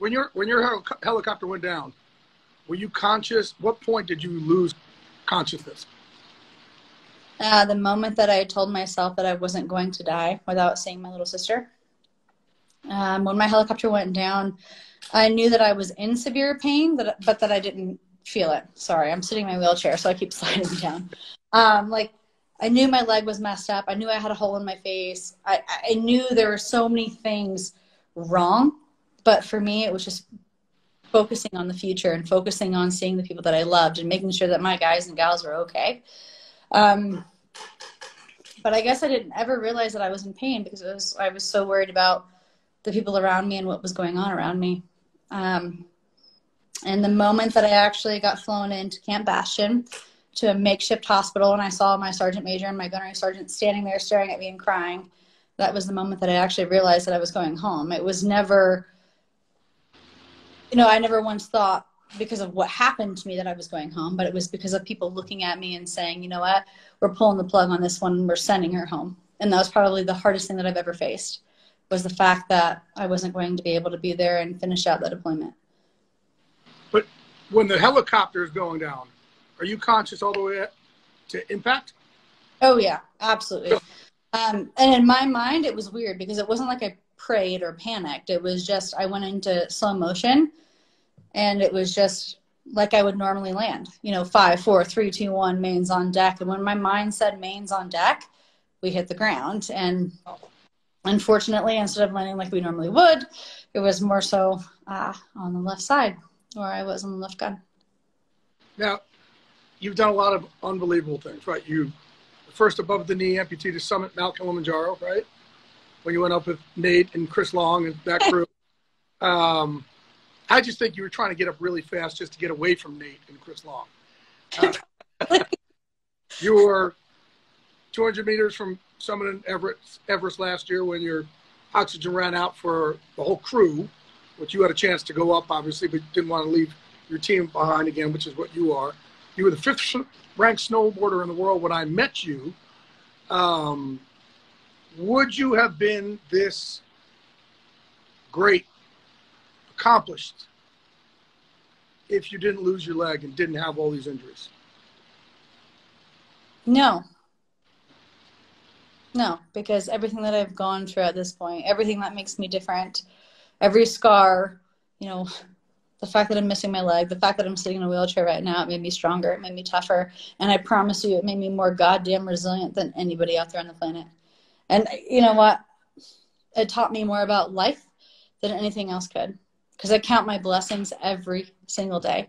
When your helicopter went down, were you conscious? What point did you lose consciousness? The moment that I told myself that I wasn't going to die without seeing my little sister. When my helicopter went down, I knew that I was in severe pain, but that I didn't feel it. Sorry, I'm sitting in my wheelchair, so I keep sliding down. Like, I knew my leg was messed up. I knew I had a hole in my face. I knew there were so many things wrong, but for me, it was just focusing on the future and focusing on seeing the people that I loved and making sure that my guys and gals were okay. But I guess I didn't ever realize that I was in pain because I was so worried about the people around me and what was going on around me. And the moment that I actually got flown into Camp Bastion to a makeshift hospital and I saw my sergeant major and my gunnery sergeant standing there staring at me and crying, that was the moment that I actually realized that I was going home. It was never, you know, I never once thought, because of what happened to me, that I was going home, but it was because of people looking at me and saying, you know what, we're pulling the plug on this one and we're sending her home. And that was probably the hardest thing that I've ever faced, was the fact that I wasn't going to be able to be there and finish out the deployment. But when the helicopter is going down, are you conscious all the way to impact? Oh yeah, absolutely. And in my mind, it was weird because it wasn't like I prayed or panicked. It was just, I went into slow motion. And it was just like I would normally land, you know, 5, 4, 3, 2, 1, mains on deck. And when my mind said mains on deck, we hit the ground. And unfortunately, instead of landing like we normally would, it was more so on the left side where I was on the left gun. Now, you've done a lot of unbelievable things, right? You first above the knee amputated summit Mount Kilimanjaro, right? When you went up with Nate and Chris Long and that crew. I just think you were trying to get up really fast just to get away from Nate and Chris Long. You were 200 meters from summiting Everest last year when your oxygen ran out for the whole crew, which you had a chance to go up, obviously, but didn't want to leave your team behind again, which is what you are. You were the 5th-ranked snowboarder in the world when I met you. Would you have been this great, accomplished, if you didn't lose your leg and didn't have all these injuries? No, because everything that I've gone through at this point, everything that makes me different, every scar, you know, the fact that I'm missing my leg, the fact that I'm sitting in a wheelchair right now, it made me stronger, it made me tougher, and I promise you, it made me more goddamn resilient than anybody out there on the planet. And you know what? It taught me more about life than anything else could. Because I count my blessings every single day.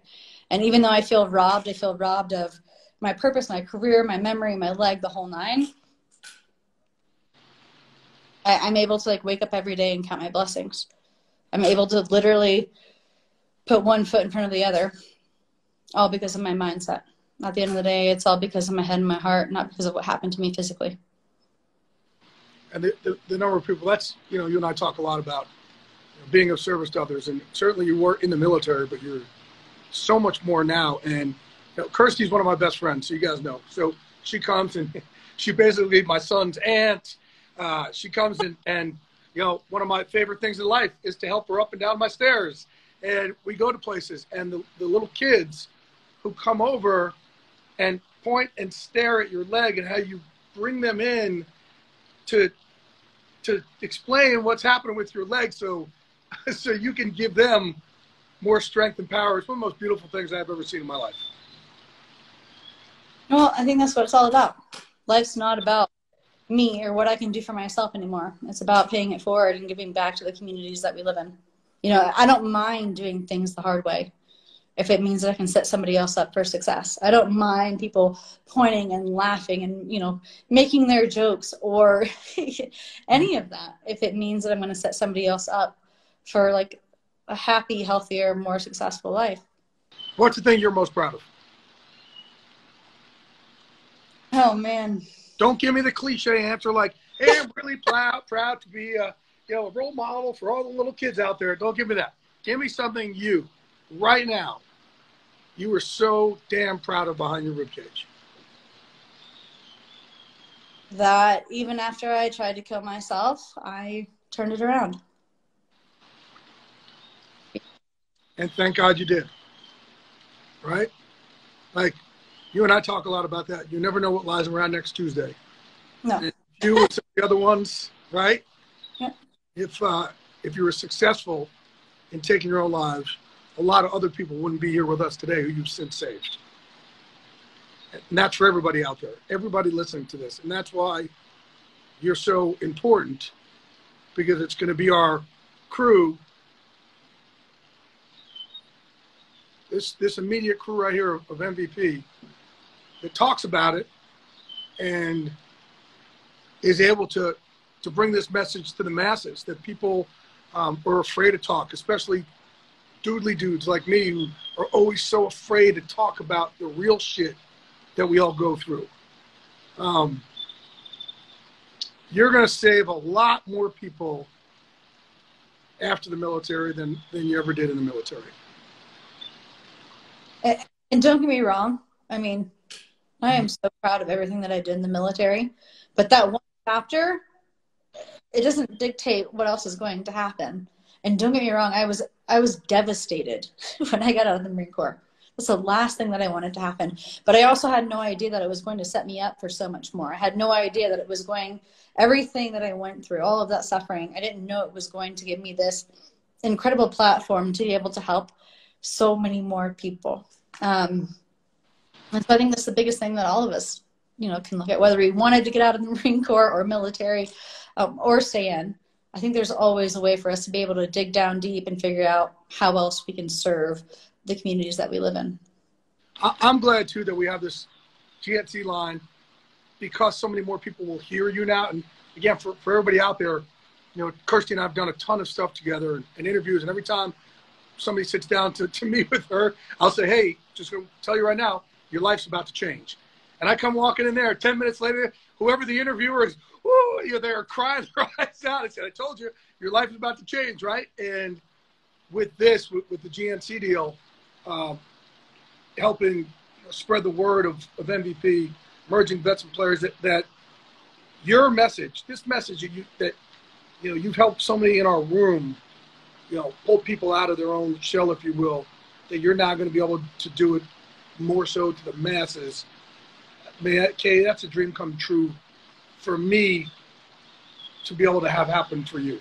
And even though I feel robbed of my purpose, my career, my memory, my leg, the whole nine, I'm able to like wake up every day and count my blessings. I'm able to literally put one foot in front of the other, all because of my mindset. At the end of the day, it's all because of my head and my heart, not because of what happened to me physically. And the number of people, that's, you know, you and I talk a lot about being of service to others, and certainly you were in the military, but you're so much more now. And you know, Kirstie's one of my best friends, so you guys know. So she comes and she basically my son's aunt. She comes and you know, one of my favorite things in life is to help her up and down my stairs. And we go to places, and the little kids who come over and point and stare at your leg and how you bring them in to explain what's happening with your leg. So you can give them more strength and power. It's one of the most beautiful things I've ever seen in my life. Well, I think that's what it's all about. Life's not about me or what I can do for myself anymore. It's about paying it forward and giving back to the communities that we live in. You know, I don't mind doing things the hard way if it means that I can set somebody else up for success. I don't mind people pointing and laughing and, you know, making their jokes or any of that if it means that I'm going to set somebody else up for like a happy, healthier, more successful life. What's the thing you're most proud of? Oh man. Don't give me the cliche answer like, hey, I'm really proud to be a, you know, a role model for all the little kids out there. Don't give me that. Give me something you, right now, you were so damn proud of behind your ribcage. That even after I tried to kill myself, I turned it around. and thank God you did, right? Like, you and I talk a lot about that. You never know what lies around next Tuesday. No. And you and some of the other ones, right? Yeah. If you were successful in taking your own lives, a lot of other people wouldn't be here with us today who you've since saved. And that's for everybody out there, everybody listening to this. And that's why you're so important, because it's going to be our crew. This immediate crew right here of MVP that talks about it and is able to bring this message to the masses that people are afraid to talk, especially doodly dudes like me who are always so afraid to talk about the real shit that we all go through. You're going to save a lot more people after the military than you ever did in the military. And don't get me wrong. I mean, I am so proud of everything that I did in the military, but that one chapter, it doesn't dictate what else is going to happen. And don't get me wrong. I was devastated when I got out of the Marine Corps. That's the last thing that I wanted to happen. But I also had no idea that it was going to set me up for so much more. I had no idea that it was going, everything that I went through, all of that suffering, I didn't know it was going to give me this incredible platform to be able to help so many more people. And so I think that's the biggest thing that all of us, you know, can look at, whether we wanted to get out of the Marine Corps or military or stay in. I think there's always a way for us to be able to dig down deep and figure out how else we can serve the communities that we live in. I'm glad too that we have this GNC line, because so many more people will hear you now. And again, for everybody out there, you know, Kirstie and I have done a ton of stuff together and interviews. And every time somebody sits down to meet with her, I'll say, hey, just gonna tell you right now, your life's about to change. And I come walking in there 10 minutes later, whoever the interviewer is, woo, you're there crying their eyes out. I said, I told you, your life is about to change, right? And with this, with the GNC deal, helping spread the word of MVP, emerging vets and players, that your message, this message that you know, you've helped so many in our room, you know, pull people out of their own shell, if you will, that you're now going to be able to do it more so to the masses. Man, Kay, that's a dream come true for me to be able to have happen for you.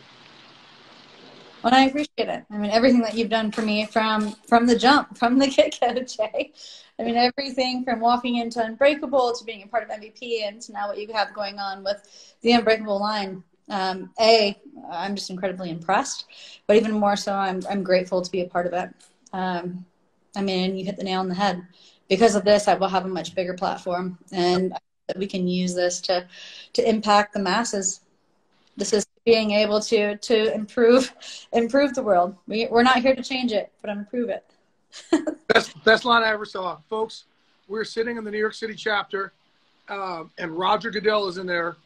Well, I appreciate it. I mean, everything that you've done for me from the jump, from the get-go, Jay. I mean, everything from walking into Unbreakable to being a part of MVP and to now what you have going on with the Unbreakable line. I'm just incredibly impressed, but even more so, I'm grateful to be a part of it. I mean, you hit the nail on the head. Because of this, I will have a much bigger platform, and we can use this to impact the masses. This is being able to improve the world. We're not here to change it, but improve it. Best line I ever saw. Folks, we're sitting in the New York City chapter, and Roger Goodell is in there.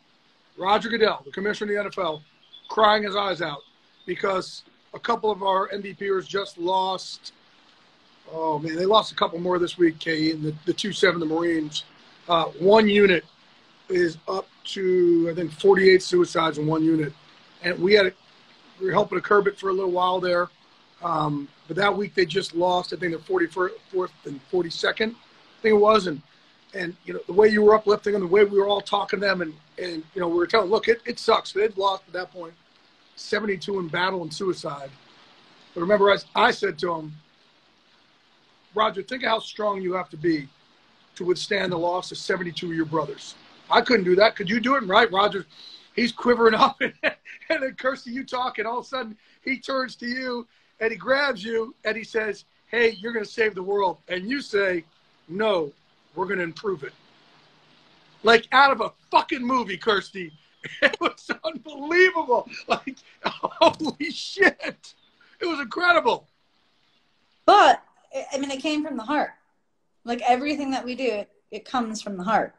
Roger Goodell, the commissioner of the NFL, crying his eyes out because a couple of our MVPers just lost. Oh, man, they lost a couple more this week, Kay, in the 2-7, the Marines. One unit is up to, I think, 48 suicides in one unit. And we were helping to curb it for a little while there. But that week they just lost, I think, their 44th and 42nd, I think it was. And you know, the way you were uplifting them, the way we were all talking to them, and you know, we were telling them, look, it sucks. They'd lost at that point 72 in battle and suicide. But remember, I said to them, Roger, think of how strong you have to be to withstand the loss of 72 of your brothers. I couldn't do that. Could you do it? And right, Roger, he's quivering up, and then Kirstie, you talk, and all of a sudden he turns to you, and he grabs you, and he says, hey, you're going to save the world. And you say, no, we're going to improve it. Like out of a fucking movie, Kirstie. It was unbelievable. Like, holy shit. It was incredible. But, I mean, it came from the heart. Like everything that we do, it comes from the heart.